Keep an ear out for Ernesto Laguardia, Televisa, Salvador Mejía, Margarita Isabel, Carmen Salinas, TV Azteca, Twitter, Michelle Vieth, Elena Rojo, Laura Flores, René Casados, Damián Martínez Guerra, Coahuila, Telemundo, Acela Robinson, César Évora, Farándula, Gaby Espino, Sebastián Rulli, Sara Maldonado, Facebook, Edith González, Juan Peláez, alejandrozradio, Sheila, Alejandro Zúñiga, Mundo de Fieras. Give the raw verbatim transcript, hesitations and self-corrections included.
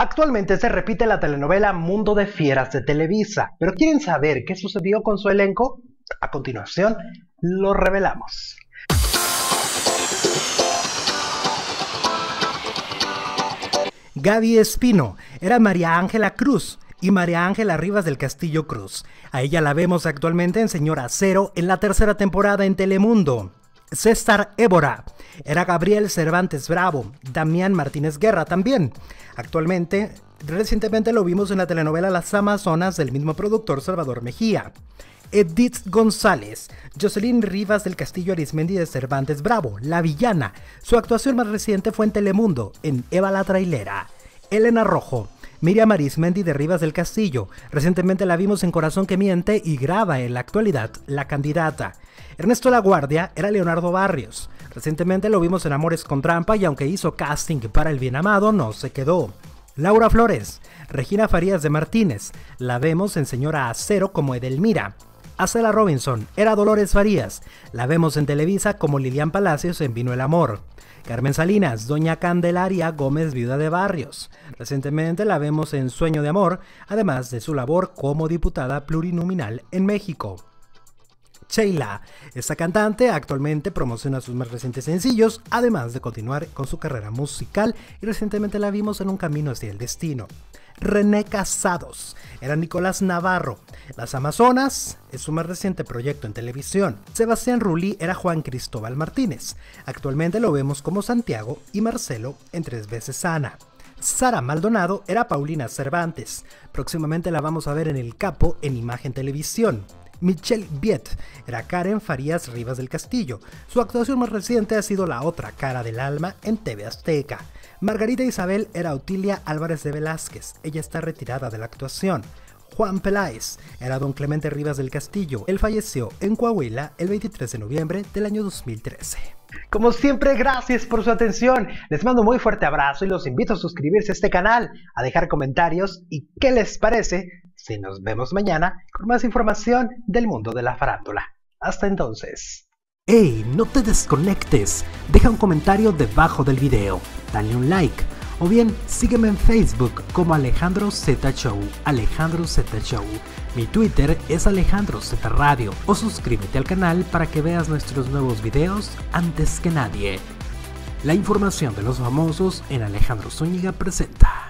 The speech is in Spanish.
Actualmente se repite la telenovela Mundo de Fieras de Televisa, pero ¿quieren saber qué sucedió con su elenco? A continuación, lo revelamos. Gaby Espino era María Ángela Cruz y María Ángela Rivas del Castillo Cruz. A ella la vemos actualmente en Señora Cero en la tercera temporada en Telemundo. César Évora era Gabriel Cervantes Bravo, Damián Martínez Guerra también. Actualmente, recientemente lo vimos en la telenovela Las Amazonas del mismo productor Salvador Mejía. Edith González, Jocelyn Rivas del Castillo Arismendi de Cervantes Bravo, la villana. Su actuación más reciente fue en Telemundo, en Eva la Trailera. Elena Rojo, Miriam Arismendi de Rivas del Castillo. Recientemente la vimos en Corazón que Miente y graba en la actualidad La Candidata. Ernesto Laguardia era Leonardo Barrios. Recientemente lo vimos en Amores con Trampa y aunque hizo casting para El Bien Amado, no se quedó. Laura Flores, Regina Farías de Martínez. La vemos en Señora Acero como Edelmira. Acela Robinson era Dolores Farías, la vemos en Televisa como Lilian Palacios en Vino el Amor. Carmen Salinas, Doña Candelaria Gómez, viuda de Barrios. Recientemente la vemos en Sueño de Amor, además de su labor como diputada plurinominal en México. Sheila, esta cantante actualmente promociona sus más recientes sencillos, además de continuar con su carrera musical y recientemente la vimos en Un Camino hacia el Destino. René Casados, era Nicolás Navarro. Las Amazonas es su más reciente proyecto en televisión. Sebastián Rulli era Juan Cristóbal Martínez. Actualmente lo vemos como Santiago y Marcelo en Tres Veces Ana. Sara Maldonado era Paulina Cervantes. Próximamente la vamos a ver en El Capo en Imagen Televisión. Michelle Vieth era Karen Farías Rivas del Castillo. Su actuación más reciente ha sido La Otra Cara del Alma en T V Azteca. Margarita Isabel era Otilia Álvarez de Velázquez. Ella está retirada de la actuación. Juan Peláez era Don Clemente Rivas del Castillo. Él falleció en Coahuila el veintitrés de noviembre del año dos mil trece. Como siempre, gracias por su atención. Les mando un muy fuerte abrazo y los invito a suscribirse a este canal, a dejar comentarios y qué les parece si nos vemos mañana con más información del mundo de la farándula. Hasta entonces. ¡Hey! No te desconectes. Deja un comentario debajo del video, dale un like o bien sígueme en Facebook como Alejandro Z Show, Alejandro Z Show. Mi Twitter es Alejandro Z Radio o suscríbete al canal para que veas nuestros nuevos videos antes que nadie. La información de los famosos en Alejandro Zúñiga presenta.